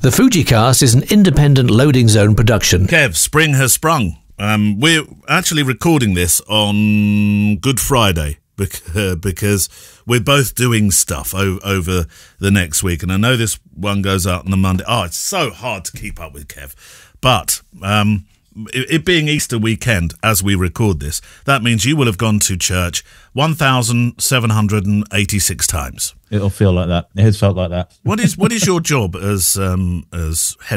The FujiCast is an independent Loading Zone production. Kev, spring has sprung. We're actually recording this on Good Friday because we're both doing stuff over the next week. And I know this one goes out on the Monday. Oh, it's so hard to keep up with, Kev. But it being Easter weekend as we record this, that means you will have gone to church 1,786 times. It'll feel like that. It has felt like that. What is your job as head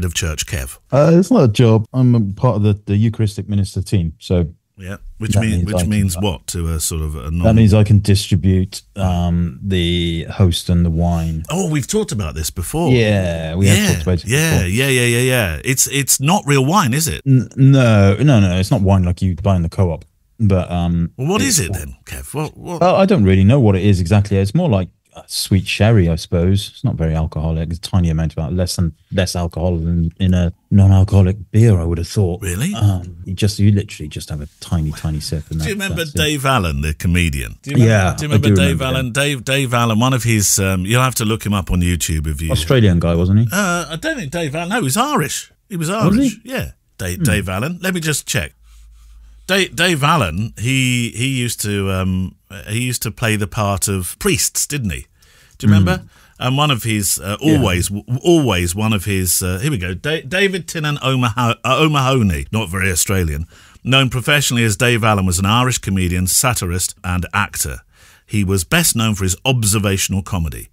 of church, Kev? It's not a job. I'm part of the Eucharistic minister team. So yeah, which means what to a sort of a non... That means I can distribute the host and the wine. Oh, we've talked about this before. Yeah, we have talked about it before. It's not real wine, is it? No. It's not wine like you buy in the co-op. But well, what is it then, Kev? What? I don't really know what it is exactly. It's more like sweet sherry, I suppose. It's not very alcoholic. It's a tiny amount, about less alcohol than in a non-alcoholic beer, I would have thought. Really? You literally just have a tiny sip. And do you remember Dave Allen, the comedian? Do you remember Dave Allen? Dave Allen, one of his... you'll have to look him up on YouTube if you... Australian guy, wasn't he? I don't think Dave Allen... No, he was Irish. He was Irish. Was he? Yeah. Dave Allen. Let me just check. Dave Allen, he used to play the part of priests, didn't he? Do you remember? And one of his always one of his here we go, David Tinan O'Mahony, not very Australian, known professionally as Dave Allen, was an Irish comedian, satirist, and actor. He was best known for his observational comedy.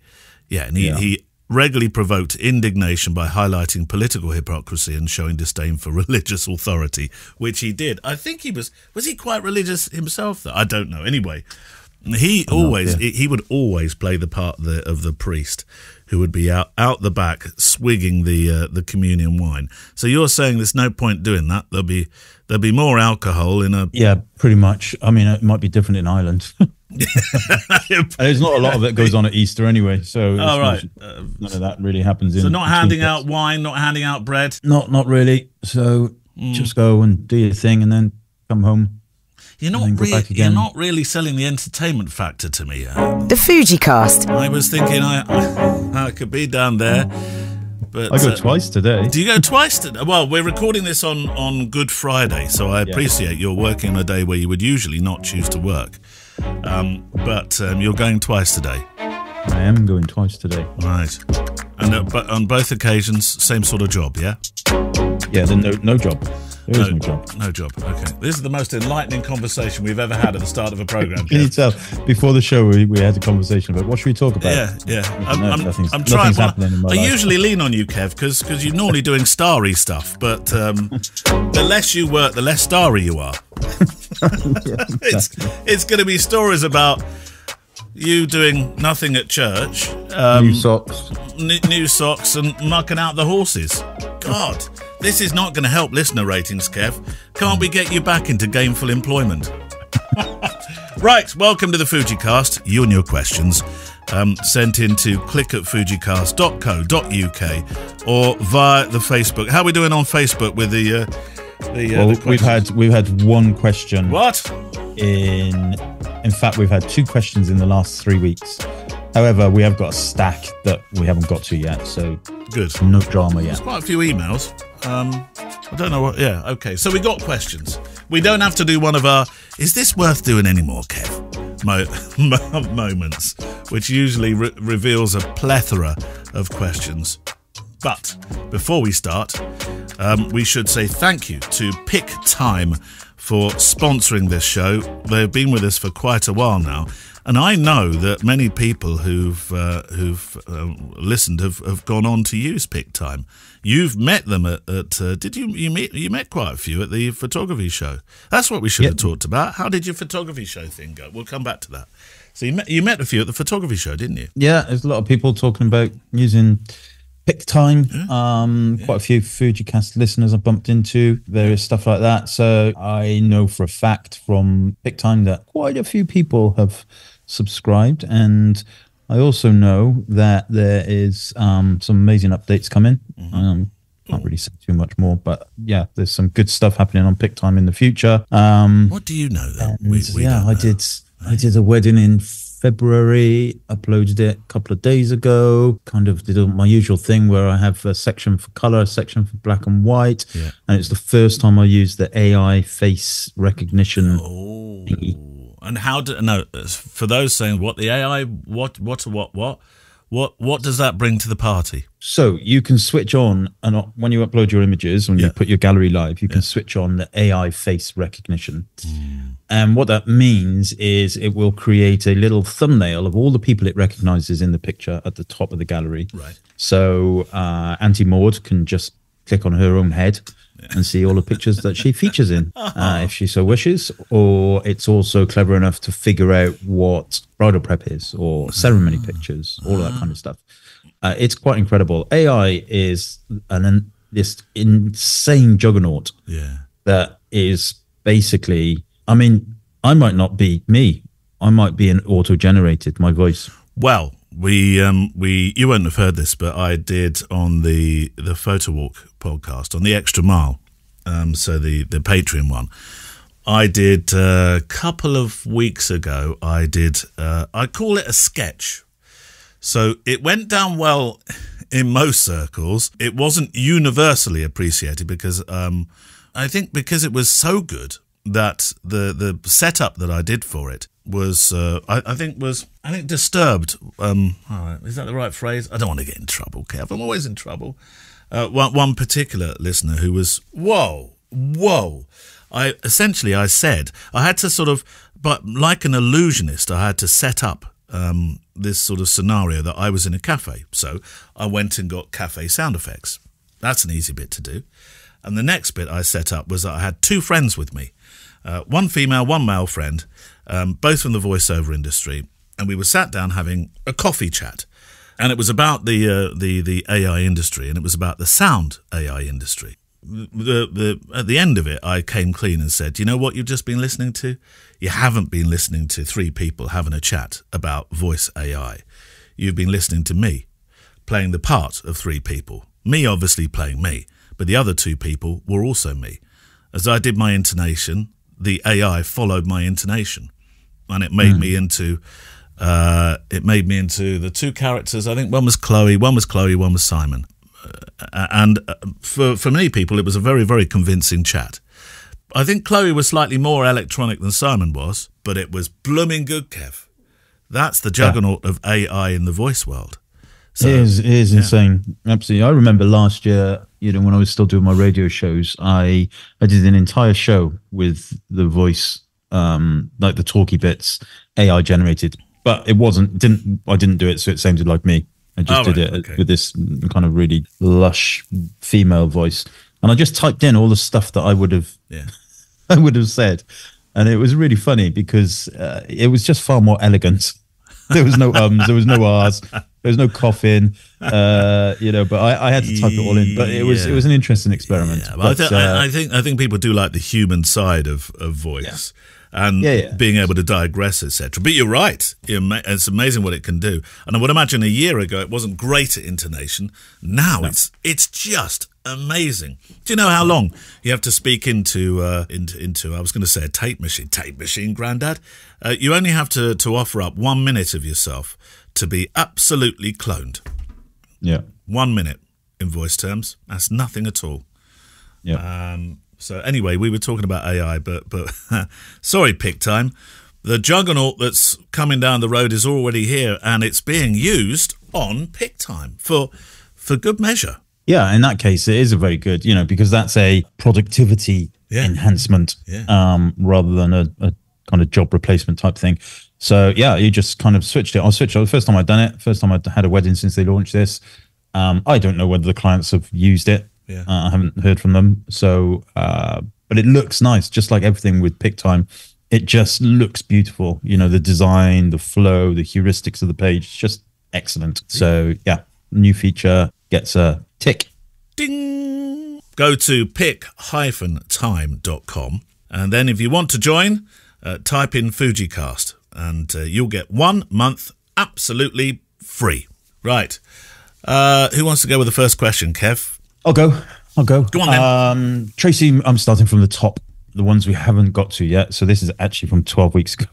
Yeah, and he regularly provoked indignation by highlighting political hypocrisy and showing disdain for religious authority, which he did. I think he was he quite religious himself, though? I don't know. Anyway, he would always play the part of the priest who would be out the back swigging the communion wine. So you're saying there's no point doing that? There'll be more alcohol in a... Yeah, pretty much. I mean, it might be different in Ireland. There's not a lot of it goes on at Easter anyway, so none of that really happens. So not handing out wine, not handing out bread, not really. So just go and do your thing and then come home. You're not really selling the entertainment factor to me. The FujiCast. I was thinking I could be down there, but I go twice today. Do you go twice today? Well, we're recording this on Good Friday, so I appreciate you're working on a day where you would usually not choose to work. But you're going twice today. I am going twice today. Right. And but on both occasions, same sort of job, yeah? Yeah, no job. There is no job. No job, okay. This is the most enlightening conversation we've ever had at the start of a programme. Can you tell? Before the show, we had a conversation about what should we talk about? Yeah. I usually lean on you, Kev, because you're normally doing starry stuff, but the less you work, the less starry you are. It's going to be stories about you doing nothing at church, new socks, and mucking out the horses. God, this is not going to help listener ratings, Kev. Can't we get you back into gainful employment? Right, welcome to the FujiCast. You and your questions sent in to click@fujicast.co.uk or via the Facebook. How are we doing on Facebook with the? We've had one question. What? In fact, we've had two questions in the last 3 weeks. However, we have got a stack that we haven't got to yet, so good. No drama yet. There's quite a few emails. I don't know what. Yeah, okay. So we got questions. We don't have to do one of our "Is this worth doing anymore, Kev?" moments, which usually reveals a plethora of questions. But before we start, we should say thank you to Pic-Time for sponsoring this show. They've been with us for quite a while now, and I know that many people who've listened have gone on to use Pic-Time. You've met them at did you met quite a few at the photography show? That's what we should have talked about. How did your photography show thing go? We'll come back to that. So you met a few at the photography show, didn't you? Yeah, there's a lot of people talking about using Pic-Time. Quite a few FujiCast listeners I bumped into, various stuff like that. So I know for a fact from Pic-Time that quite a few people have subscribed, and I also know that there is some amazing updates coming. Can't really say too much more, but yeah, there's some good stuff happening on Pic-Time in the future. What do you know then? I did a wedding in February, uploaded it a couple of days ago. Kind of did my usual thing where I have a section for color, a section for black and white. Yeah. And it's the first time I used the AI face recognition. Oh. Thingy. And how do, no, for those saying what the AI, what does that bring to the party? So you can switch on, and when you upload your images, when you put your gallery live, you can switch on the AI face recognition. Mm. And what that means is it will create a little thumbnail of all the people it recognizes in the picture at the top of the gallery. Right. So Auntie Maud can just click on her own head and see all the pictures that she features in if she so wishes. Or it's also clever enough to figure out what bridal prep is or ceremony pictures, all of that kind of stuff. It's quite incredible. AI is this insane juggernaut that is basically, I mean, I might not be me. I might be an auto-generated, my voice. Well, you won't have heard this, but I did on the Photo Walk podcast, on the Extra Mile, so the Patreon one. I did a couple of weeks ago, I did, I call it a sketch. So it went down well in most circles. It wasn't universally appreciated because I think because it was so good that the setup that I did for it was I think disturbed. Is that the right phrase? I don't want to get in trouble, Kev. I'm always in trouble. One particular listener who was whoa. I said I had to sort of, but like an illusionist, I had to set up this sort of scenario that I was in a cafe. So I went and got cafe sound effects. That's an easy bit to do. And the next bit I set up was that I had two friends with me, one female, one male friend, both from the voiceover industry. And we were sat down having a coffee chat. And it was about the AI industry, and it was about the sound AI industry. At the end of it, I came clean and said, you know what you've just been listening to? You haven't been listening to three people having a chat about voice AI. You've been listening to me playing the part of three people. Me obviously playing me, but the other two people were also me. As I did my intonation, the AI followed my intonation, and it made me into the two characters. I think one was Chloe, one was Simon. And for many people, it was a very, very convincing chat. I think Chloe was slightly more electronic than Simon was, but it was blooming good, Kev. That's the juggernaut of AI in the voice world. So, it is insane. Absolutely. I remember last year, you know, when I was still doing my radio shows, I did an entire show with the voice, like the talky bits, AI generated, but I didn't do it, so it sounded like me. I just did it with this kind of really lush female voice, and I just typed in all the stuff that I would have, said, and it was really funny because it was just far more elegant. There was no ums, there was no ahs, there was no coughing, you know. But I had to type it all in. But it was an interesting experiment. Yeah, but I think people do like the human side of voice. Yeah. And being able to digress, etc. But you're right. It's amazing what it can do. And I would imagine a year ago it wasn't great at intonation. Now it's just amazing. Do you know how long you have to speak into? I was going to say a tape machine. Tape machine, Grandad. You only have to offer up 1 minute of yourself to be absolutely cloned. Yeah, 1 minute in voice terms. That's nothing at all. Yeah. So anyway, we were talking about AI, but sorry, Pic-Time. The juggernaut that's coming down the road is already here, and it's being used on Pic-Time for good measure. Yeah, in that case, it is a very good, you know, because that's a productivity enhancement rather than a kind of job replacement type thing. So yeah, you just kind of switched it. I switched it. The first time I'd done it, first time I'd had a wedding since they launched this. I don't know whether the clients have used it. Yeah. I haven't heard from them. So, but it looks nice, just like everything with Pic-Time. It just looks beautiful. You know, the design, the flow, the heuristics of the page, it's just excellent. So, yeah, new feature gets a tick. Ding! Go to pic-time.com. And then if you want to join, type in FujiCast and you'll get 1 month absolutely free. Right. Who wants to go with the first question, Kev? I'll go. Go on, then. Tracy, I'm starting from the top. the ones we haven't got to yet. So this is actually from 12 weeks ago.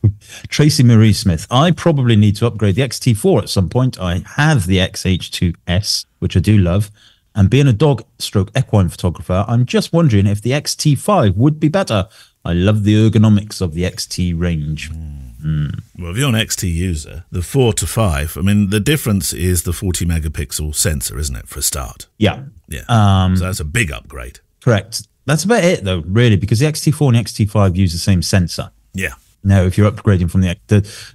Tracy Marie Smith. I probably need to upgrade the X-T4 at some point. I have the X-H2S, which I do love. And being a dog/equine photographer, I'm just wondering if the X-T5 would be better. I love the ergonomics of the X-T range. Mm. Well, if you're an X-T user, the 4 to 5, I mean, the difference is the 40 megapixel sensor, isn't it, for a start? Yeah. Yeah. So that's a big upgrade. Correct. That's about it, though, really, because the X-T4 and X-T5 use the same sensor. Yeah. Now, if you're upgrading from the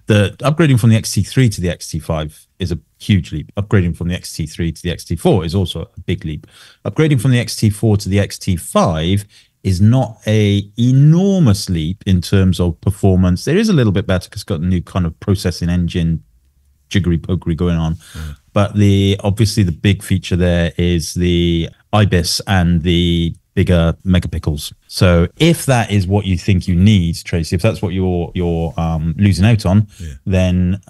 upgrading from the X-T3 to the X-T5 is a huge leap. Upgrading from the X-T3 to the X-T4 is also a big leap. Upgrading from the X-T4 to the X-T5 is not an enormous leap in terms of performance. There is a little bit better because it's got a new kind of processing engine, jiggery-pokery going on. Mm. But obviously the big feature there is the IBIS and the bigger megapixels. So if that is what you think you need, Tracy, if that's what you're losing out on, yeah, then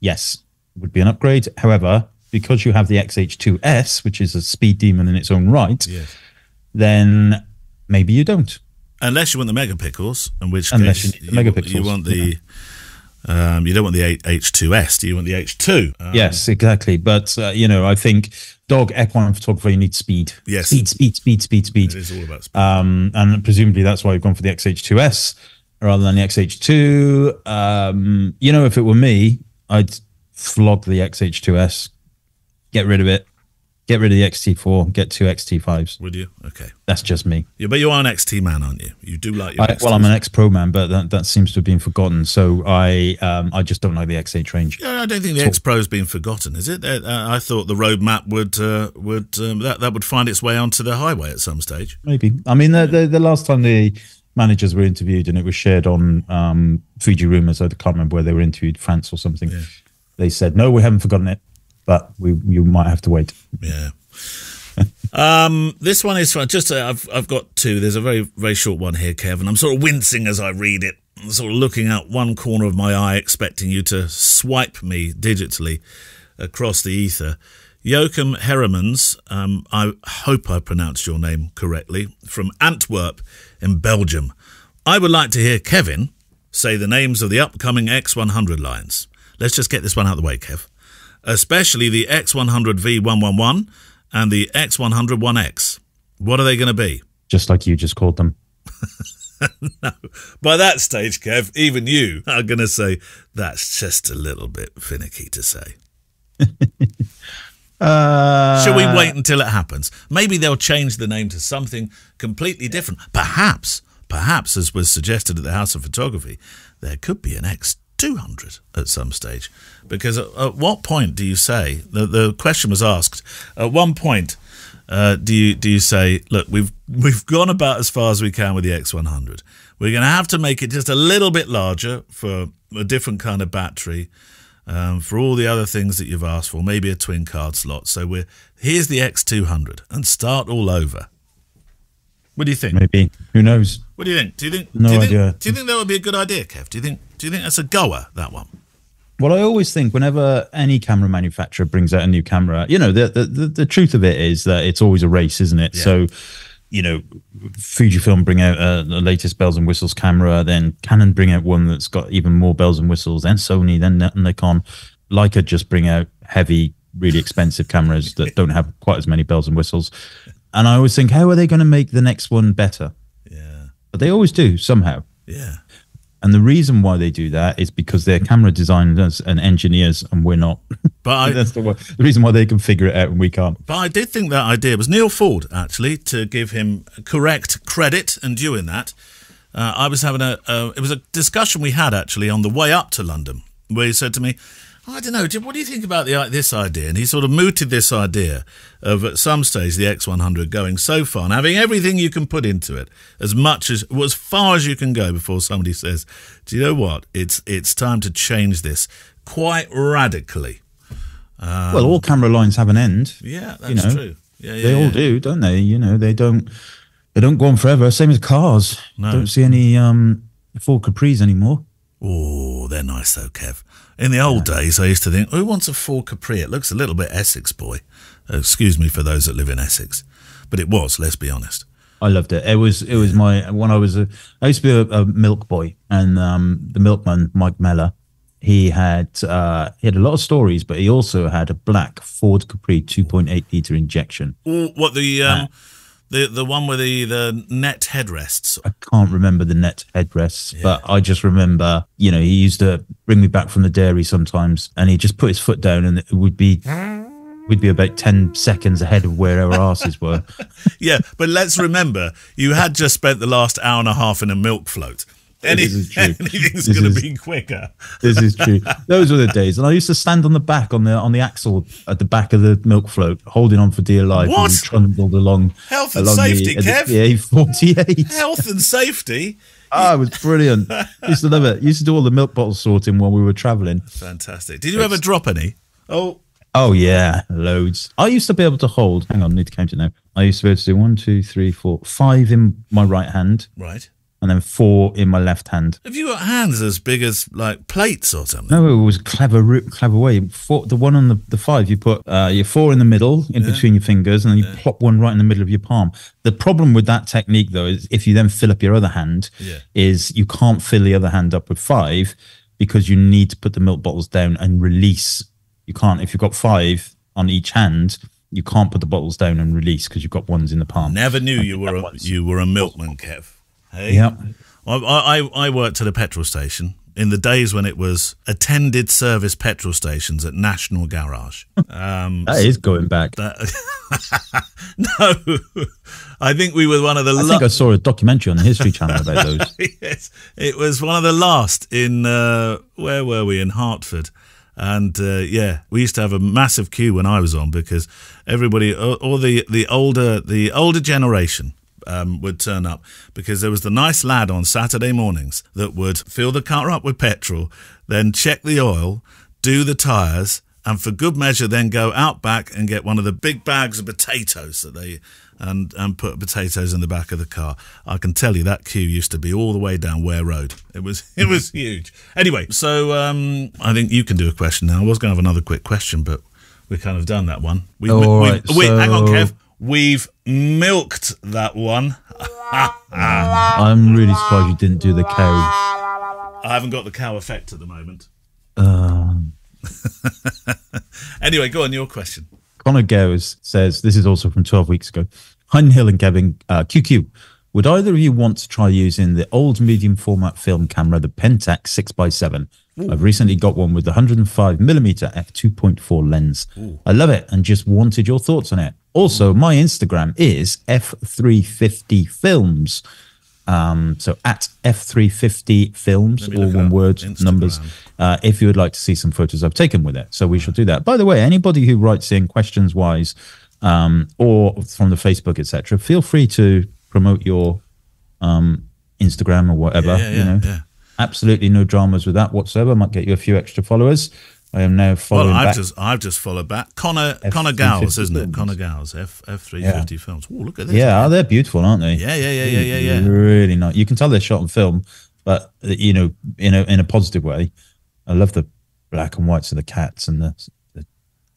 yes, would be an upgrade. However, because you have the X-H2S, which is a speed demon in its own right, yes, then maybe you don't. Unless you want the megapixels, in which case you want the... you don't want the H2S, do you want the H2? Yes, exactly. But, you know, I think dog, equine photographer, you need speed. Yes. Speed. It is all about speed. And presumably that's why you've gone for the X-H2S rather than the X-H2. You know, if it were me, I'd flog the X-H2S, get rid of it, get rid of the X-T4, get 2 X-T5s. Would you? Okay. That's just me. Yeah, but you are an X-T man, aren't you? You do like your X-T. Well, I'm an X-Pro man, but that seems to have been forgotten. So I just don't like the X-H range. Yeah, I don't think the X-Pro has been forgotten, is it? I thought the roadmap would find its way onto the highway at some stage. Maybe. I mean, the last time the managers were interviewed, and it was shared on Fuji Rumors, I can't remember where they were interviewed, France or something. Yeah. They said, no, we haven't forgotten it. But you might have to wait. Yeah. This one is just I've got two. There's a very, very short one here, Kevin. I'm sort of wincing as I read it. I'm sort of looking out one corner of my eye, expecting you to swipe me digitally across the ether. Joachim Heremans, I hope I pronounced your name correctly, from Antwerp in Belgium. I would like to hear Kevin say the names of the upcoming X100 lines. Let's just get this one out of the way, Kev. Especially the X100V111 and the X100 1X. What are they going to be? Just like you just called them. No. By that stage, Kev, even you are going to say, that's just a little bit finicky to say. Shall we wait until it happens? Maybe they'll change the name to something completely different. Perhaps, as was suggested at the House of Photography, there could be an X200 at some stage, because at what point do you say, the question was asked, at one point do you say, look, we've gone about as far as we can with the X100, we're going to have to make it just a little bit larger for a different kind of battery, for all the other things that you've asked for, maybe a twin card slot, so here's the X200 and start all over. What do you think? Maybe. Who knows? What do you think? No idea. Do you think that would be a good idea, Kev? Do you think that's a goer, that one? Well, I always think whenever any camera manufacturer brings out a new camera, you know, the truth of it is that it's always a race, isn't it? Yeah. So, you know, Fujifilm bring out the latest bells and whistles camera, then Canon bring out one that's got even more bells and whistles, then Sony, then Nikon. Leica just bring out heavy, really expensive cameras that don't have quite as many bells and whistles. And I always think, how are they going to make the next one better? Yeah. But they always do, somehow. Yeah. And the reason why they do that is because they're camera designers and engineers, and we're not. But that's the reason why they can figure it out and we can't. But I did think that idea was Neil Ford, actually, to give him correct credit and due in that. I was having it was a discussion we had, actually, on the way up to London, where he said to me, I don't know, what do you think about this idea? And he sort of mooted this idea of, at some stage, the X100 going so far and having everything you can put into it, as far as you can go before somebody says, do you know what, it's time to change this quite radically. Well, all camera lines have an end. Yeah, that's true. Yeah, they all do, don't they? You know, they don't go on forever. Same as cars. No. Don't see any Ford Capris anymore. Oh, they're nice though, Kev. In the old days, I used to think, who wants a Ford Capri? It looks a little bit Essex, boy. Excuse me for those that live in Essex. But it was, let's be honest. I loved it. It was my when I was I used to be a milk boy, and the milkman Mike Meller, he had a lot of stories, but he also had a black Ford Capri 2.8-liter injection. Ooh, what the one with the net headrests? I can't remember the net headrests, yeah. But I just remember, you know, he used to bring me back from the dairy sometimes, and he just put his foot down, and it would be. We'd be about 10 seconds ahead of where our asses were. Yeah, but let's remember, you had just spent the last hour and a half in a milk float. Anything's going to be quicker. This is true. Those were the days. And I used to stand on the back, on the axle at the back of the milk float, holding on for dear life. What? And we trundled along. Health and safety, Kev. The A48. Health and safety. Oh, it was brilliant. Used to love it. Used to do all the milk bottle sorting while we were travelling. Fantastic. Did you ever drop any? Oh, yeah, loads. I used to be able to hold, hang on, I need to count it now. I used to be able to do 1, 2, 3, 4, 5 in my right hand. Right. And then 4 in my left hand. Have you got hands as big as, like, plates or something? No, it was a clever way. The one on the 5, you put your 4 in the middle, in between your fingers, and then you plop one right in the middle of your palm. The problem with that technique, though, is if you then fill up your other hand, is you can't fill the other hand up with 5 because you need to put the milk bottles down and release. You can't, if you've got 5 on each hand, you can't put the bottles down and release because you've got ones in the palm. Never knew you were a milkman, Kev. Hey? Yep. I worked at a petrol station in the days when it was attended service petrol stations at National Garage. That is going back. No, I think we were one of the last. I think I saw a documentary on the History Channel about those. Yes, it was one of the last in, where were we, in Hertford. And, yeah, we used to have a massive queue when I was on because everybody, all the older generation would turn up because there was the nice lad on Saturday mornings that would fill the car up with petrol, then check the oil, do the tyres, and for good measure then go out back and get one of the big bags of potatoes that they... And put potatoes in the back of the car. I can tell you that queue used to be all the way down Ware Road. It was huge. Anyway, so I think you can do a question now. I was going to have another quick question, but we've kind of done that one. Hang on, Kev. We've milked that one. I'm really surprised you didn't do the cow. I haven't got the cow effect at the moment. Anyway, go on, your question. Connor Gowes says, this is also from 12 weeks ago, Hein Hill and Gavin QQ, would either of you want to try using the old medium format film camera, the Pentax 6x7? Ooh. I've recently got one with the 105mm f2.4 lens. Ooh. I love it and just wanted your thoughts on it. Also, my Instagram is f350films. So at f350films, all one word, Instagram. Numbers, if you would like to see some photos I've taken with it. So we shall do that. By the way, anybody who writes in questions-wise or from the Facebook, etc., feel free to promote your Instagram or whatever. Yeah. Absolutely no dramas with that whatsoever. Might get you a few extra followers. I am now following back. I've just followed back. Connor Gowes, isn't it? Connor Gowes, F350 films. Oh, look at this. Yeah, they're beautiful, aren't they? Yeah. Really nice. You can tell they're shot on film, but you know, in a positive way. I love the black and whites of the cats and the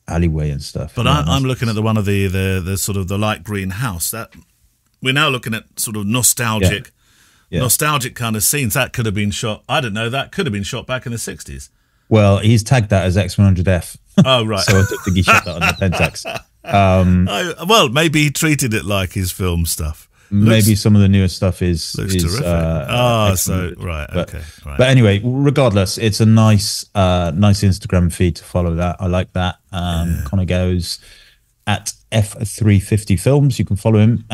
alleyway and stuff. But I'm looking at the one of the sort of the light green house that we're now looking at, sort of nostalgic, nostalgic kind of scenes that could have been shot. I don't know. That could have been shot back in the 60s. Well, he's tagged that as X100F. Oh, right. So I don't think he shot that on the Pentax. Well, maybe he treated it like his film stuff. Maybe some of the newer stuff is terrific. So, right, okay. But anyway, regardless, it's a nice nice Instagram feed to follow that. I like that. Connor Gowes at F350Films. You can follow him.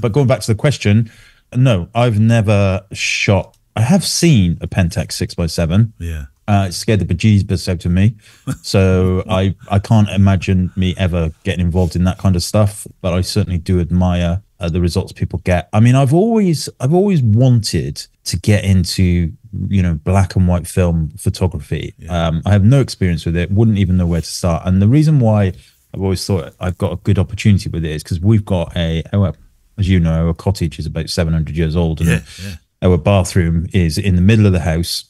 But going back to the question, no, I've never shot. I have seen a Pentax 6x7. Yeah. It scared the bejesus out of me, so I can't imagine me ever getting involved in that kind of stuff. But I certainly do admire the results people get. I mean, I've always wanted to get into, you know, black and white film photography. Yeah. I have no experience with it, wouldn't even know where to start. And the reason why I've always thought I've got a good opportunity with it is because we've got as you know, our cottage is about 700 years old, and our bathroom is in the middle of the house.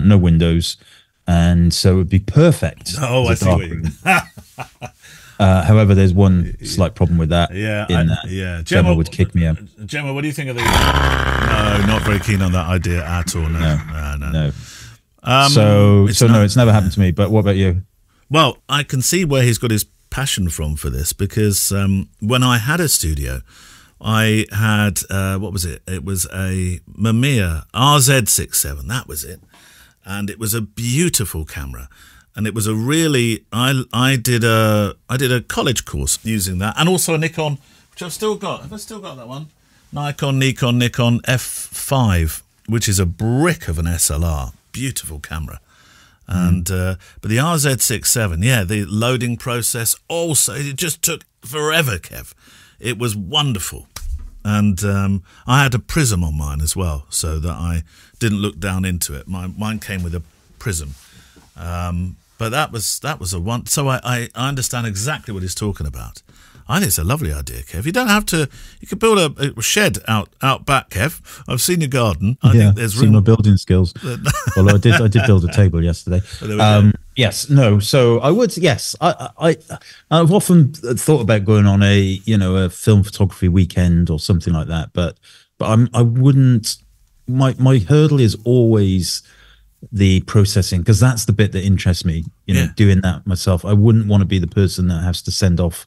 No windows, and so it would be perfect. Oh, I see. However, there's one slight problem with that. Yeah, Gemma would kick me out. Gemma, what do you think of the? No, not very keen on that idea at all. No. It's never happened to me. But what about you? Well, I can see where he's got his passion from for this, because when I had a studio, I had what was it? It was a Mamiya RZ67. That was it, and it was a beautiful camera. And it was a really, I did a college course using that, and also a Nikon, which I've still got. Have I still got that one? Nikon F5, which is a brick of an SLR, beautiful camera. And but the RZ67, yeah, the loading process also, it just took forever, Kev. It was wonderful, and I had a prism on mine as well, so that I didn't look down into it. Mine came with a prism. But that was a one. So I understand exactly what he's talking about. I think it's a lovely idea, Kev. You don't have to. You could build a shed out back, Kev. I've seen your garden. I think there's room. Seen my building skills. Although I did build a table yesterday. Yes. No. So I would. Yes. I've often thought about going on a film photography weekend or something like that. But I wouldn't. My hurdle is always the processing, because that's the bit that interests me, doing that myself. I wouldn't want to be the person that has to send off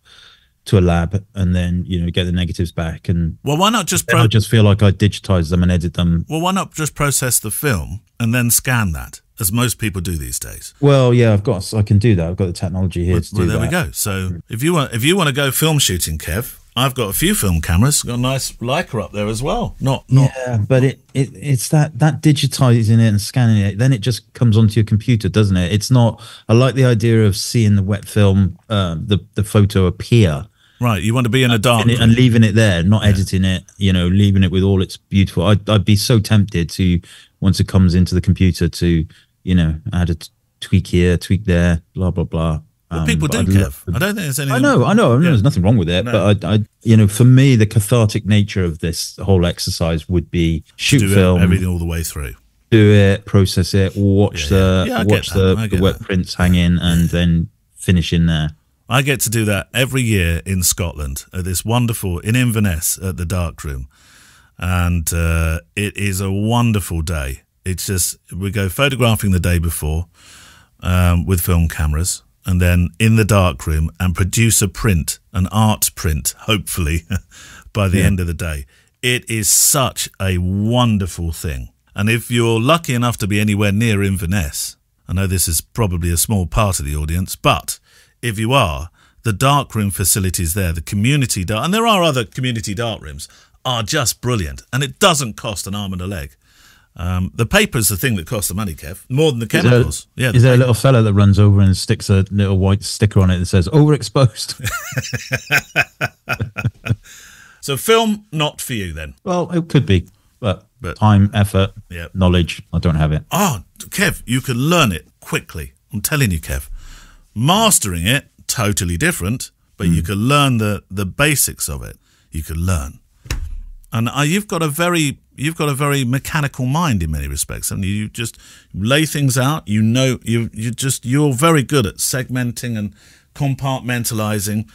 to a lab and then get the negatives back. And well, why not just I just feel like I digitize them and edit them. Well, why not just process the film and then scan that, as most people do these days? Well, yeah, I can do that. I've got the technology here to do that. Well, there we go. So if you want to go film shooting, Kev, I've got a few film cameras. Got a nice Leica up there as well. But it's that digitizing it and scanning it. Then it just comes onto your computer, doesn't it? It's not. I like the idea of seeing the wet film, the photo appear. Right, you want to be in a dark and leaving it there, not editing it. Leaving it with all its beautiful. I'd be so tempted to, once it comes into the computer, to add a tweak here, tweak there, blah blah blah. Well, people do, Kev. I don't think there's anything. I know. There's nothing wrong with it. No. But I for me, the cathartic nature of this whole exercise would be shoot film, everything all the way through. Do it, process it, watch the wet prints hang in, and then finish in there. I get to do that every year in Scotland at this wonderful in Inverness at the Dark Room, and it is a wonderful day. It's just we go photographing the day before with film cameras. And then in the dark room and produce a print, an art print, hopefully, by the end of the day. It is such a wonderful thing. And if you're lucky enough to be anywhere near Inverness, I know this is probably a small part of the audience, but if you are, the dark room facilities there, the community dark, and there are other community dark rooms, are just brilliant. And it doesn't cost an arm and a leg. The paper's the thing that costs the money, Kev, more than the chemicals. Is there a little fella that runs over and sticks a little white sticker on it that says, overexposed? So film, not for you then? Well, it could be, but time, effort, knowledge, I don't have it. Oh, Kev, you can learn it quickly. I'm telling you, Kev. Mastering it, totally different, but you can learn the basics of it. You can learn. And you've got a very mechanical mind in many respects, and you just lay things out. You're very good at segmenting and compartmentalizing.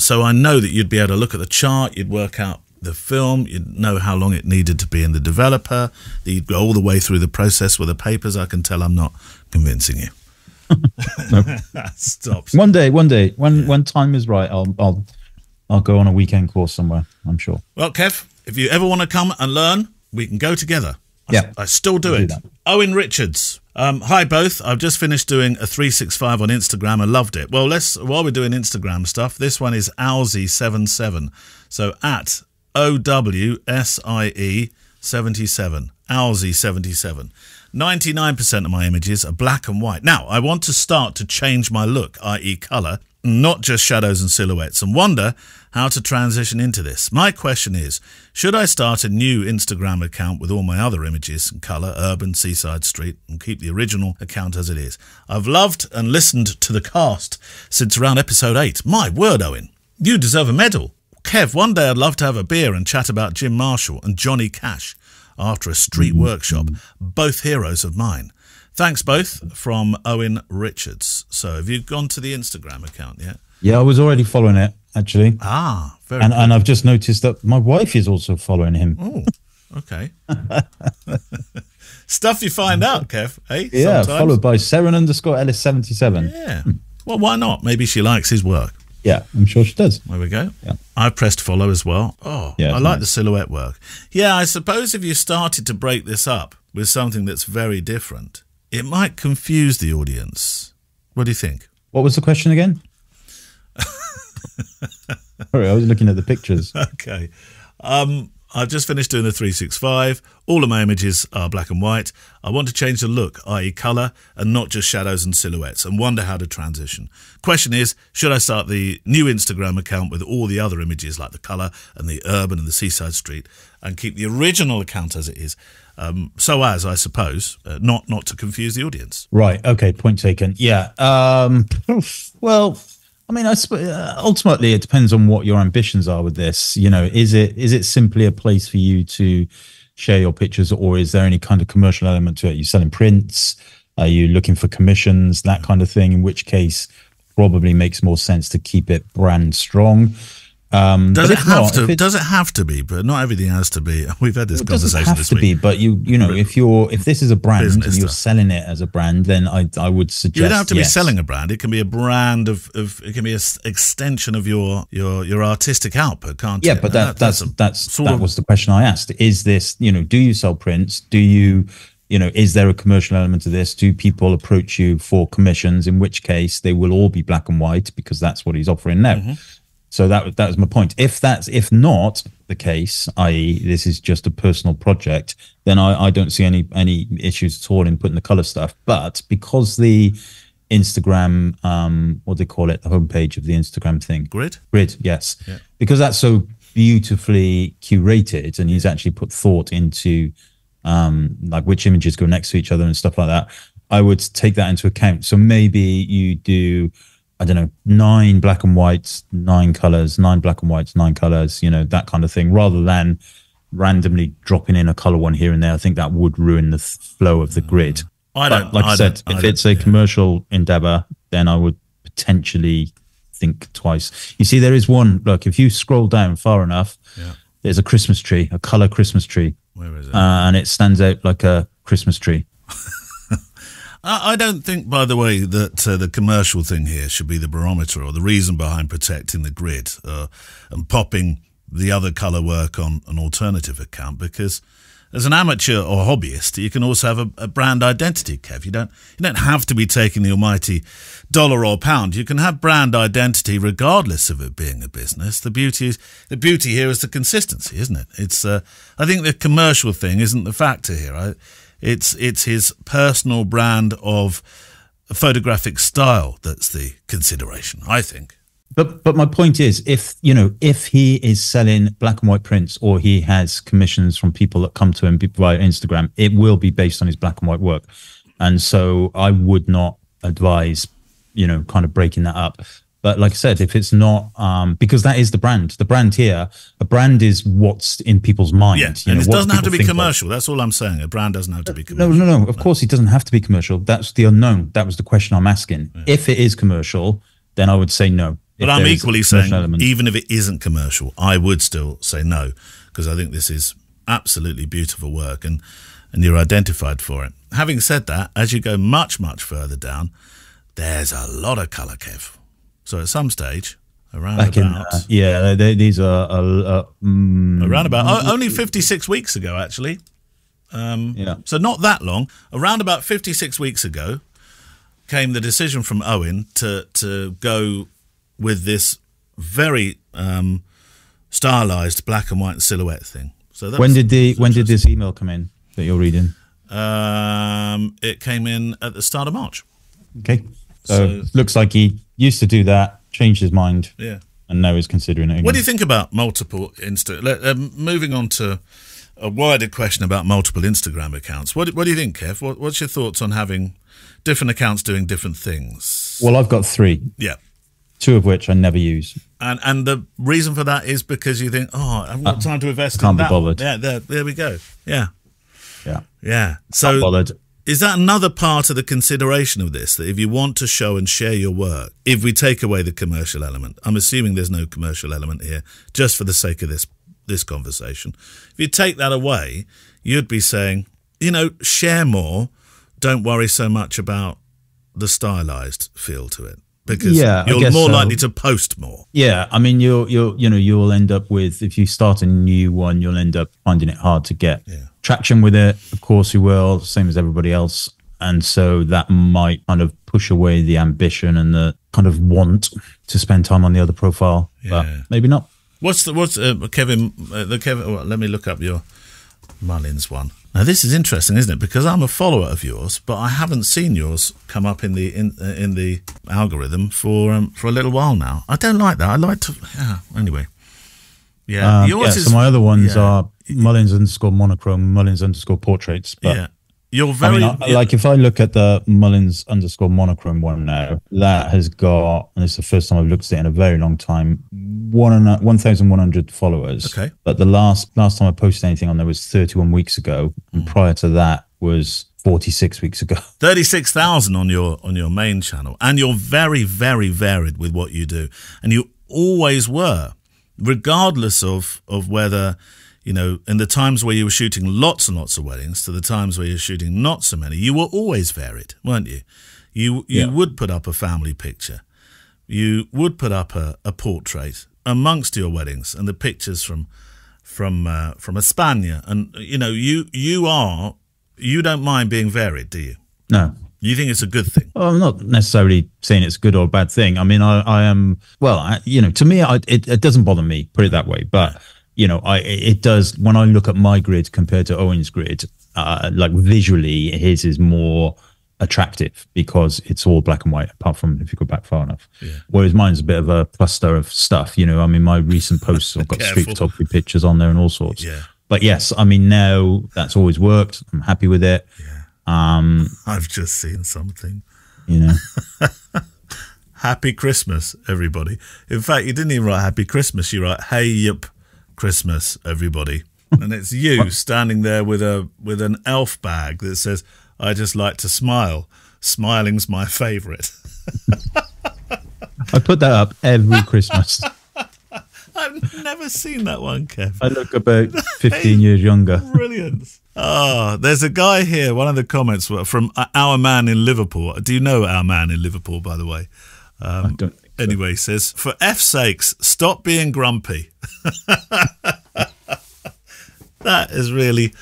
So I know that you'd be able to look at the chart, you'd work out the film, you'd know how long it needed to be in the developer, you'd go all the way through the process with the papers. I can tell I'm not convincing you. Stop. One day, when time is right, I'll go on a weekend course somewhere, I'm sure. Well, Kev, if you ever want to come and learn, we can go together. I still do it. Owen Richards. Hi, both. I've just finished doing a 365 on Instagram. I loved it. Well, while we're doing Instagram stuff, this one is Owsie77. So at OWSIE77. Owsie77. 99% of my images are black and white. Now, I want to start to change my look, i.e. colour, not just shadows and silhouettes, and wonder how to transition into this. My question is, should I start a new Instagram account with all my other images and colour, urban, seaside, street, and keep the original account as it is? I've loved and listened to the cast since around episode 8. My word, Owen, you deserve a medal. Kev, one day I'd love to have a beer and chat about Jim Marshall and Johnny Cash after a street workshop, both heroes of mine. Thanks both, from Owen Richards. So have you gone to the Instagram account yet? Yeah, I was already following it, actually. Ah, very good. And I've just noticed that my wife is also following him. Oh, okay. Stuff you find out, Kev, eh? Yeah, sometimes. Followed by Seren_Ellis77. Yeah. Well, why not? Maybe she likes his work. Yeah, I'm sure she does. There we go. Yeah. I pressed follow as well. Oh, yeah, I like the silhouette work. Yeah, I suppose if you started to break this up with something that's very different, it might confuse the audience. What do you think? What was the question again? Sorry, I was looking at the pictures. Okay. I've just finished doing the 365. All of my images are black and white. I want to change the look, i.e. colour, and not just shadows and silhouettes, and wonder how to transition. Question is, should I start the new Instagram account with all the other images, like the colour and the urban and the seaside street, and keep the original account as it is? So as, I suppose, not to confuse the audience. Right, okay, point taken. Yeah, well... I mean, ultimately, it depends on what your ambitions are with this. You know, is it simply a place for you to share your pictures, or is there any kind of commercial element to it? Are you selling prints? Are you looking for commissions? That kind of thing, in which case probably makes more sense to keep it brand strong. Does it have to be? But not everything has to be. We've had this conversation this week. It doesn't have to be, but you know, if this is a brand and you're selling it as a brand, then I would suggest you don't have to be selling a brand. It can be a brand of it can be an extension of your artistic output, can't it? Yeah, but that was the question I asked. Is this, you know, do you sell prints? Do you, you know, is there a commercial element to this? Do people approach you for commissions? In which case, they will all be black and white because that's what he's offering now. Mm-hmm. So that was my point. If not the case, i.e. this is just a personal project, then I don't see any issues at all in putting the color stuff. But because the Instagram, what do they call it, the homepage of the Instagram thing? Grid? Grid, yes. Yeah. Because that's so beautifully curated and he's actually put thought into like which images go next to each other and stuff like that, I would take that into account. So maybe you do... I don't know, 9 black and whites, 9 colors, 9 black and whites, 9 colors, you know, that kind of thing, rather than randomly dropping in a color one here and there. I think that would ruin the flow of the grid. Like I said, if it's a commercial endeavor, then I would potentially think twice. You see, there is one, look, if you scroll down far enough, there's a Christmas tree, a color Christmas tree. Where is it? And it stands out like a Christmas tree. I don't think, by the way, that the commercial thing here should be the barometer or the reason behind protecting the grid and popping the other colour work on an alternative account, because as an amateur or hobbyist, you can also have a brand identity, Kev. You don't have to be taking the almighty dollar or pound. You can have brand identity regardless of it being a business. The beauty here is the consistency, isn't it? It's I think the commercial thing isn't the factor here. It's his personal brand of photographic style that's the consideration, I think. But my point is, if you know, if he is selling black and white prints or he has commissions from people that come to him via Instagram, it will be based on his black and white work. And so I would not advise, you know, kind of breaking that up. But like I said, if it's not, because that is the brand. The brand here, a brand is what's in people's mind. Yeah, and it doesn't have to be commercial. That's all I'm saying. A brand doesn't have to be commercial. No. Of course, it doesn't have to be commercial. That's the unknown. That was the question I'm asking. Yeah. If it is commercial, then I would say no. But I'm equally saying, even if it isn't commercial, I would still say no, because I think this is absolutely beautiful work and you're identified for it. Having said that, as you go much, much further down, there's a lot of colour, Kev. So at some stage, around about... these are... around about... only 56 weeks ago, actually. So not that long. Around about 56 weeks ago came the decision from Owen to go with this very stylized black and white silhouette thing. So that when did this email come in that you're reading? It came in at the start of March. Okay. So looks like he used to do that, changed his mind, and now he's considering it again. What do you think about multiple Insta? Moving on to a wider question about multiple Instagram accounts. What do you think, Kev? What's your thoughts on having different accounts doing different things? Well, I've got 3. Yeah. 2 of which I never use. And the reason for that is because you think, oh, I haven't got time to invest in that. I can't be bothered. Yeah, there we go. Yeah. Yeah. So... I'm bothered. Is that another part of the consideration of this, that if you want to show and share your work, if we take away the commercial element, I'm assuming there's no commercial element here, just for the sake of this conversation. If you take that away, you'd be saying, you know, share more, don't worry so much about the stylized feel to it, because you're more likely to post more. Yeah, I mean, you'll end up with, if you start a new one, you'll end up finding it hard to get traction with it. Of course you will, same as everybody else. And so that might kind of push away the ambition and the kind of want to spend time on the other profile, but maybe not. Well, let me look up your Mullins one. Now, this is interesting, isn't it? Because I'm a follower of yours, but I haven't seen yours come up in the algorithm for a little while now. I don't like that. I like to... Yeah, anyway. Yeah, yours is... So my other ones are Mullins_monochrome, Mullins_portraits. But, yeah. You're very... I mean, like, if I look at the Mullins_monochrome one now, that has got... And it's the first time I've looked at it in a very long time. 1,100 followers. Okay. But the last time I posted anything on there was 31 weeks ago, and prior to that was 46 weeks ago. 36,000 on your main channel, and you're very, very varied with what you do, and you always were, regardless of whether, you know, in the times where you were shooting lots and lots of weddings to the times where you're shooting not so many, you were always varied, weren't you? You would put up a family picture, you would put up a portrait amongst your weddings, and the pictures from España, and you know, you don't mind being varied, do you? No. You think it's a good thing? Well, I'm not necessarily saying it's a good or a bad thing. I mean, I am, well, you know, to me, it doesn't bother me, put it that way. But you know, it does when I look at my grid compared to Owen's grid, like visually, his is more attractive because it's all black and white, apart from if you go back far enough. Yeah. Whereas mine's a bit of a cluster of stuff, you know. I mean, my recent posts have got street photography pictures on there and all sorts. Yeah. But yes, I mean, now that's always worked. I'm happy with it. Yeah. I've just seen something, you know. Happy Christmas, everybody. In fact, you didn't even write Happy Christmas. You write Hey Yup Christmas, everybody, and it's you standing there with an elf bag that says, I just like to smile. Smiling's my favourite. I put that up every Christmas. I've never seen that one, Kev. I look about 15 years younger. Brilliant. Oh, there's a guy here. One of the comments were from our man in Liverpool. Do you know our man in Liverpool, by the way? I don't think so. Anyway, says, for F's sakes, stop being grumpy. That is really...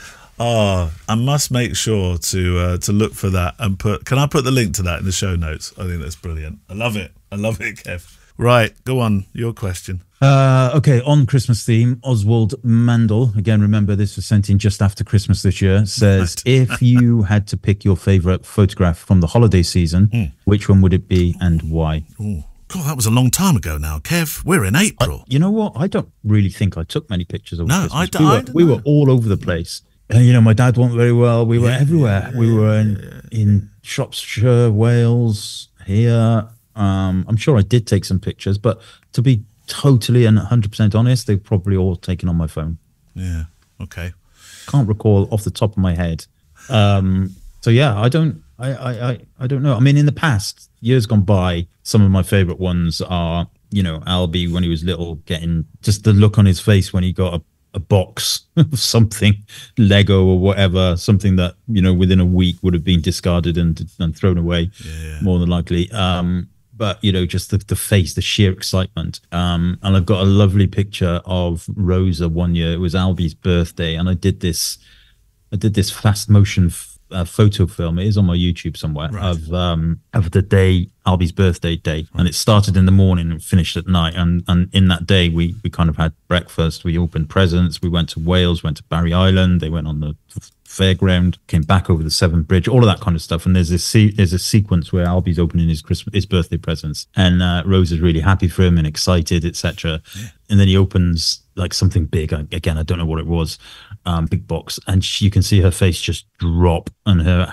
Oh, I must make sure to look for that and put... Can I put the link to that in the show notes? I think that's brilliant. I love it. I love it, Kev. Right, go on. Your question. Okay, on Christmas theme, Oswald Mandel, again, remember this was sent in just after Christmas this year, says, right. If you had to pick your favourite photograph from the holiday season, which one would it be and why? Ooh. God, that was a long time ago now, Kev. We're in April. You know what? I don't really think I took many pictures of Christmas. We were all over the place. You know, my dad went very well. We were everywhere. We were in Shropshire, Wales, here. I'm sure I did take some pictures, but to be totally and 100% honest, they've probably all taken on my phone. Yeah, okay. Can't recall off the top of my head. So yeah, I don't know. I mean, in the past, years gone by, some of my favourite ones are, you know, Albie when he was little, getting just the look on his face when he got a box of something, Lego or whatever, something that, you know, within a week would have been discarded and thrown away, more than likely. But, you know, just the face, the sheer excitement. And I've got a lovely picture of Rosa one year. It was Albie's birthday, and I did this fast motion photo film. It is on my YouTube somewhere, of the day, Albie's birthday day, and it started in the morning and finished at night, and in that day we kind of had breakfast, we opened presents, we went to Wales, went to Barry Island, they went on the fairground, came back over the Severn Bridge, all of that kind of stuff. And there's a sequence where Albie's opening his birthday presents, and Rose is really happy for him and excited, etc. And then he opens like something big, again I don't know what it was, big box, and you can see her face just drop, and her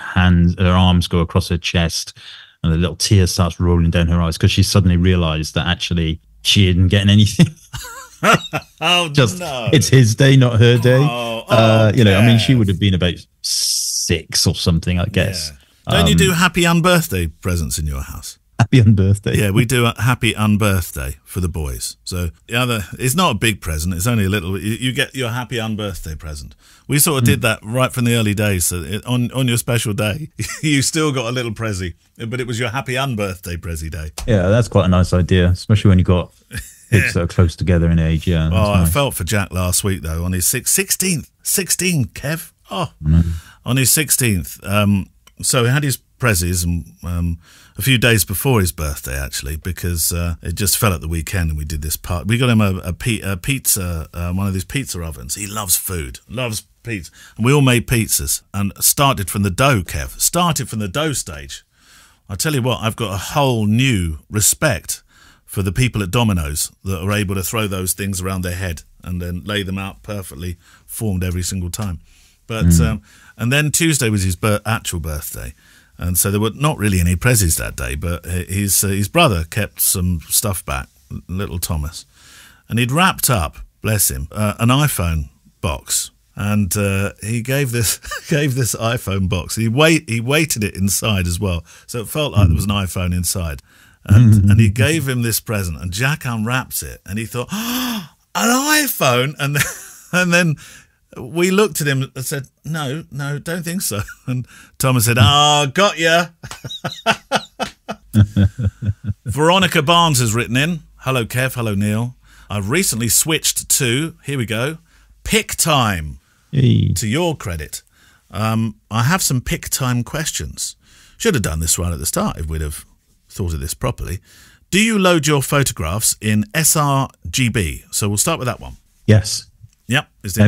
arms go across her chest, and a little tear starts rolling down her eyes because she suddenly realised that actually she isn't getting anything. Oh, just no. It's his day, not her day. You know, I mean, she would have been about 6 or something, I guess. Yeah. Don't you do happy unbirthday presents in your house? Happy unbirthday. Yeah, we do a happy unbirthday for the boys. So the other, it's not a big present. It's only a little. You get your happy unbirthday present. We sort of did that right from the early days. So on your special day, you still got a little prezzy, but it was your happy unbirthday prezzy day. Yeah, that's quite a nice idea, especially when you got kids that are close together in age. Yeah. Oh, nice. I felt for Jack last week though on his 16th, Kev. Oh, on his 16th. So he had his prezzies and a few days before his birthday, actually, because it just fell at the weekend and we did this part. We got him a pizza, one of these pizza ovens. He loves food, loves pizza. And we all made pizzas and started from the dough, Kev. Started from the dough stage. I tell you what, I've got a whole new respect for the people at Domino's that are able to throw those things around their head and then lay them out perfectly formed every single time. But and then Tuesday was his actual birthday. And so there were not really any prezzies that day, but his brother kept some stuff back, little Thomas. And he'd wrapped up, bless him, an iPhone box. And he gave this iPhone box. He weighted it inside as well. So it felt like there was an iPhone inside. And he gave him this present. And Jack unwraps it. And he thought, oh, an iPhone? And then we looked at him and said, no, no, don't think so. And Thomas said, ah, oh, got ya. Veronica Barnes has written in, hello, Kev, hello, Neil. I've recently switched to, here we go, Pic-Time, to your credit. I have some Pic-Time questions. Should have done this right at the start if we'd have thought of this properly. Do you load your photographs in sRGB? So we'll start with that one. Yes. Yep. Is the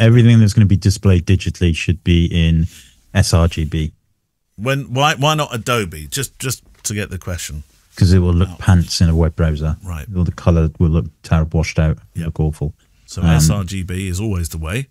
everything that's going to be displayed digitally should be in sRGB. Why not Adobe? Just to get the question. Because it will look pants in a web browser. Right. All the colour will look terrible, washed out, look awful. So sRGB is always the way.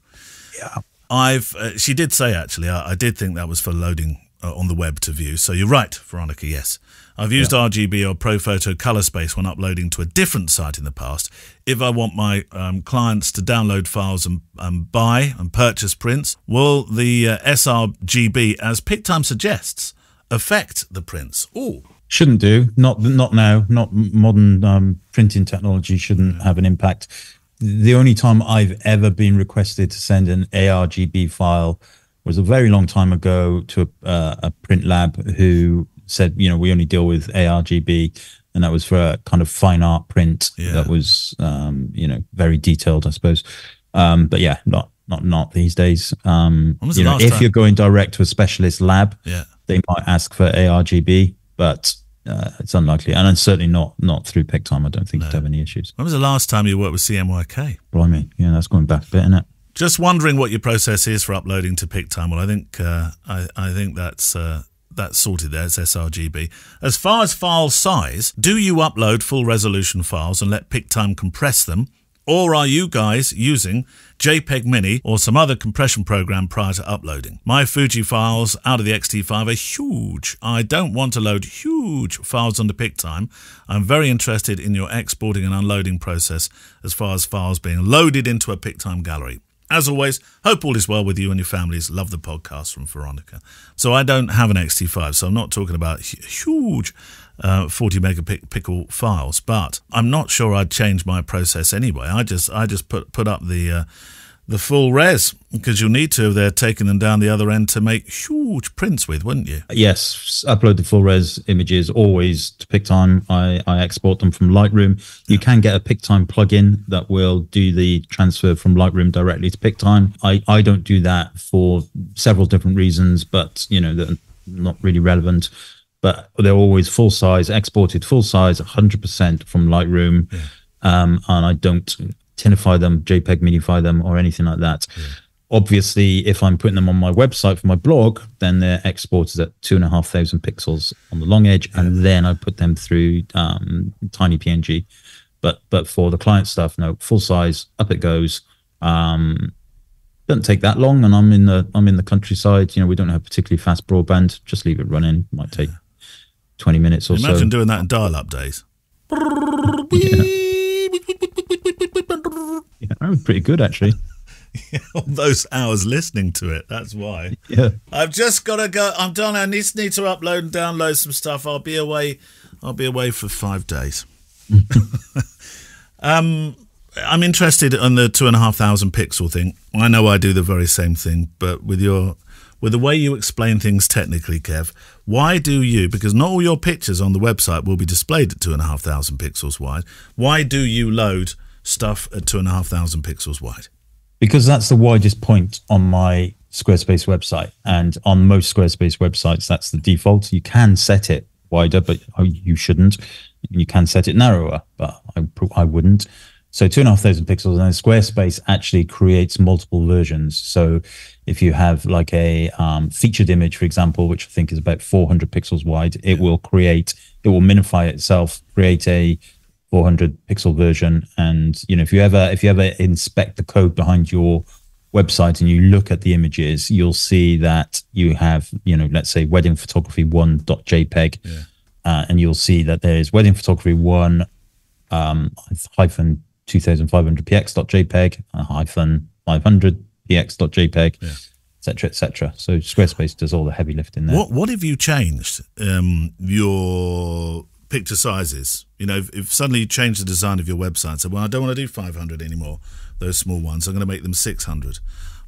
Yeah. I've she did say actually I did think that was for loading on the web to view. So you're right, Veronica. Yes. I've used RGB or Profoto Color Space when uploading to a different site in the past. If I want my clients to download files and buy and purchase prints, will the sRGB, as Pic-Time suggests, affect the prints? Ooh. Shouldn't do. Not now. Not modern printing technology shouldn't have an impact. The only time I've ever been requested to send an ARGB file was a very long time ago to a print lab who said, you know, we only deal with ARGB, and that was for a kind of fine art print that was, you know, very detailed, I suppose. But yeah, not these days. You know, if you're going direct to a specialist lab, they might ask for ARGB, but it's unlikely, and certainly not through Pic-Time. I don't think you'd have any issues. When was the last time you worked with CMYK? Blimey, yeah, that's going back a bit, isn't it? Just wondering what your process is for uploading to Pic-Time. Well, I think I think that's sorted there. It's sRGB. As far as file size, do you upload full resolution files and let Pic-Time compress them, or are you guys using JPEG Mini or some other compression program prior to uploading? My Fuji files out of the X-T5 are huge. I don't want to load huge files onto Pic-Time. I'm very interested in your exporting and unloading process as far as files being loaded into a Pic-Time gallery. As always, hope all is well with you and your families. Love the podcast, from Veronica. So I don't have an X-T5, so I'm not talking about huge 40 megapixel files, but I'm not sure I'd change my process anyway. I just put up the full res, because you'll need to if they're taking them down the other end to make huge prints with, wouldn't you? Yes, upload the full res images always to Pic-Time. I export them from Lightroom. You can get a Pic-Time plugin that will do the transfer from Lightroom directly to Pic-Time. I don't do that for several different reasons, but you know, they're not really relevant. But they're always full size, exported full size, 100% from Lightroom, and I don't Tinify them, JPEG minify them, or anything like that. Obviously, if I'm putting them on my website for my blog, then they're exported at 2,500 pixels on the long edge, and then I put them through tiny PNG. But for the client stuff, no, full size, up it goes. Doesn't take that long, and I'm in the countryside. You know, we don't have particularly fast broadband. Just leave it running. Might take 20 minutes or so. Imagine doing that in dial-up days. Yeah. That was pretty good, actually. all those hours listening to it. That's why. Yeah. I've just got to go. I'm done. I just need to upload and download some stuff. I'll be away. I'll be away for 5 days. I'm interested on the 2,500 pixel thing. I know I do the very same thing, but with the way you explain things technically, Kev, why do you, because not all your pictures on the website will be displayed at 2,500 pixels wide, why do you load stuff at 2,500 pixels wide? Because that's the widest point on my Squarespace website, and on most Squarespace websites, that's the default. You can set it wider, but you shouldn't. You can set it narrower, but I wouldn't. So 2,500 pixels, and Squarespace actually creates multiple versions. So if you have like a featured image, for example, which I think is about 400 pixels wide, it will create, it will minify itself, create a 400 pixel version. And, you know, if you ever inspect the code behind your website and you look at the images, you'll see that you have, you know, let's say wedding photography 1.jpg, and you'll see that there is wedding photography 1 hyphen 2500px.jpg, hyphen 500px.jpg, etc., etc. So Squarespace does all the heavy lifting there. What have you changed your picture sizes? You know, if suddenly you change the design of your website, so well, I don't want to do 500 anymore, those small ones, I'm going to make them 600.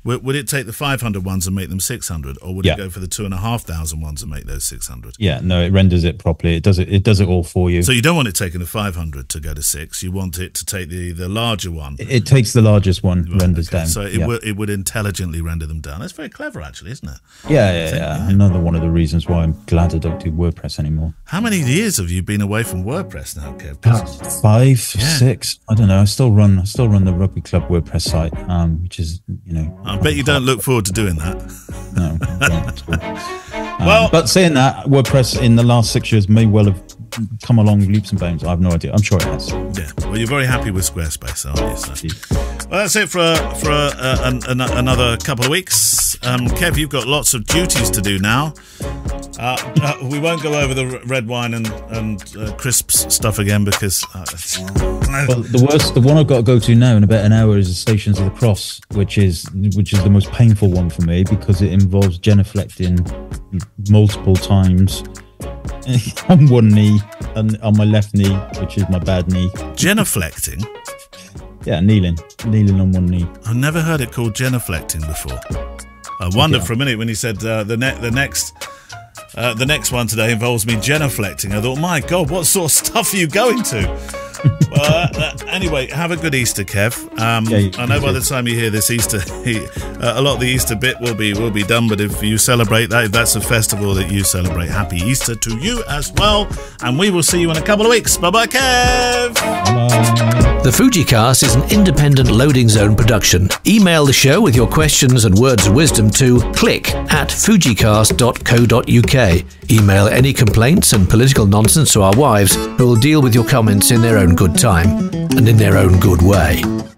Would it take the 500 ones and make them 600, or would it go for the 2,500 ones and make those 600? Yeah, no, it renders it properly. It does it all for you. So you don't want it taking the 500 to go to 6. You want it to take the larger one. It takes the largest one, right, renders down. So it would intelligently render them down. That's very clever, actually, isn't it? Yeah. Another one of the reasons why I'm glad I don't do WordPress anymore. How many years have you been away from WordPress now, Kev? Five, six. I don't know. I still run the rugby club WordPress site, which is, you know. I bet you don't look forward to doing that. No, I don't at all. But saying that, WordPress in the last 6 years may well have come along leaps and bounds. I have no idea. I'm sure it has. Yeah. Well, you're very happy with Squarespace, aren't you? So. Well, that's it for another couple of weeks. Kev, you've got lots of duties to do now. We won't go over the red wine and crisps stuff again because. Well, the one I've got to go to now in about an hour is the Stations of the Cross, which is the most painful one for me because it involves genuflecting multiple times on one knee and on my left knee, which is my bad knee. Genuflecting. Yeah, kneeling on one knee. I've never heard it called genuflecting before. I wondered for a minute when he said the next one today involves me genuflecting. I thought, my God, what sort of stuff are you going to? Anyway, have a good Easter, Kev. I know by the time you hear this, Easter, a lot of the Easter bit will be done. But if you celebrate that, if that's a festival that you celebrate, happy Easter to you as well. And we will see you in a couple of weeks. Bye bye, Kev. Bye. The FujiCast is an independent Loading Zone production. Email the show with your questions and words of wisdom to click@fujicast.co.uk. Email any complaints and political nonsense to our wives, who will deal with your comments in their own good time and in their own good way.